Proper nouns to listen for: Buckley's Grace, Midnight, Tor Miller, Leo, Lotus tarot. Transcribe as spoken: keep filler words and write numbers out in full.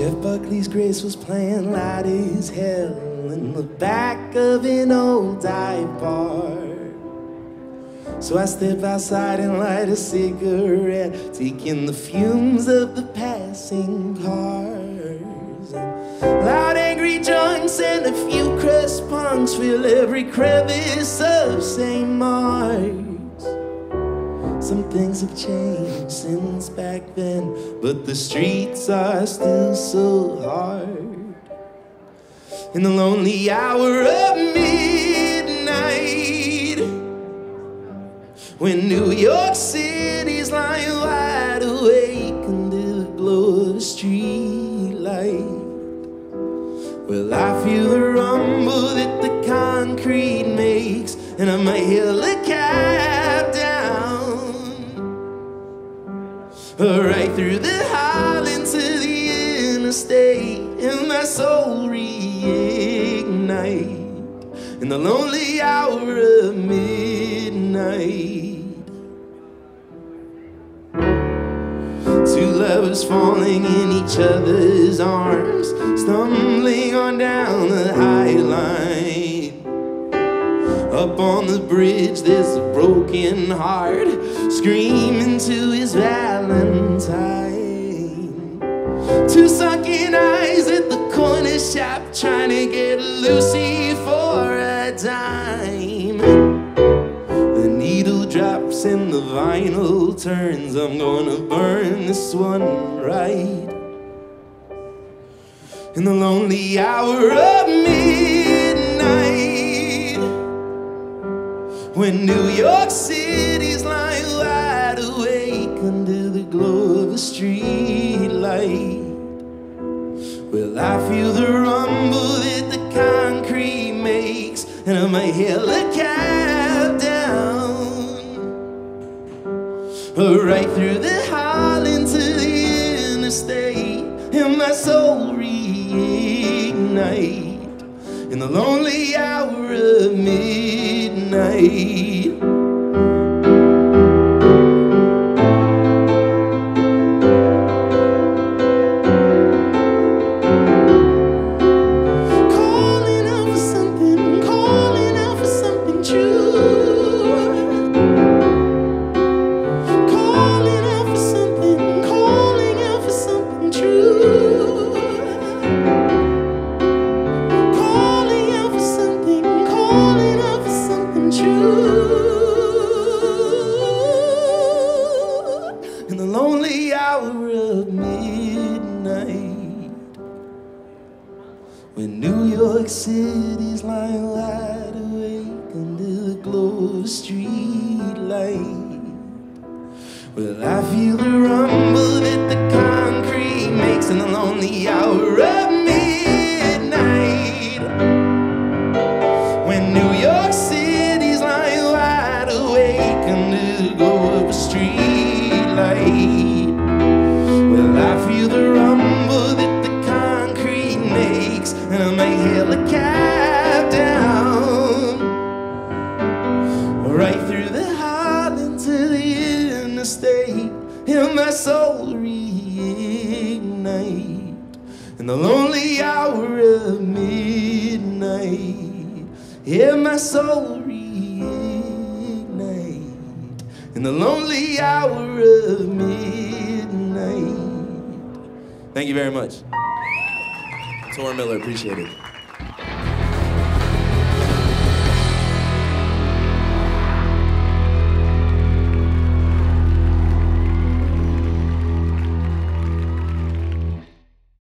Jeff Buckley's Grace was playing loud as hell in the back of an old dive bar. So I step outside and light a cigarette, taking the fumes of the passing cars. Loud angry drunks and a few crust punks fill every crevice of Saint Mark's. Some things have changed since back then, but the streets are still so hard. In the lonely hour of midnight, when New York City's lying wide awake under the glow of a street light, well, I feel the rumble that the concrete makes, and I might hear the cab down right through the highlands to the interstate, and my soul reignite in the lonely hour of midnight. Two lovers falling in each other's arms, stumbling on down the high line. Up on the bridge there's a broken heart screaming to his valentine. Two sunken eyes at the corner shop trying to get Lucy for a dime. The needle drops and the vinyl turns. I'm gonna burn this one right in the lonely hour of midnight, when New York City's lying wide awake under the glow of a street light. Well, I feel the rumble that the concrete makes, and I might hear the cab down right through the highlands to the interstate, and my soul reignite in the lonely hour of midnight. When New York City's lying wide awake under the glow of a street light, well, I feel the rumble that the concrete makes in the lonely hour of midnight, when New York City's lying wide awake under the glow of a street light. Well, I feel the rumble that and I may hear the cab down right through the highlands to the interstate, and my soul reignite in the lonely hour of midnight. Yeah, my soul reignite in the lonely hour of midnight. Thank you very much. Tor Miller, appreciate it.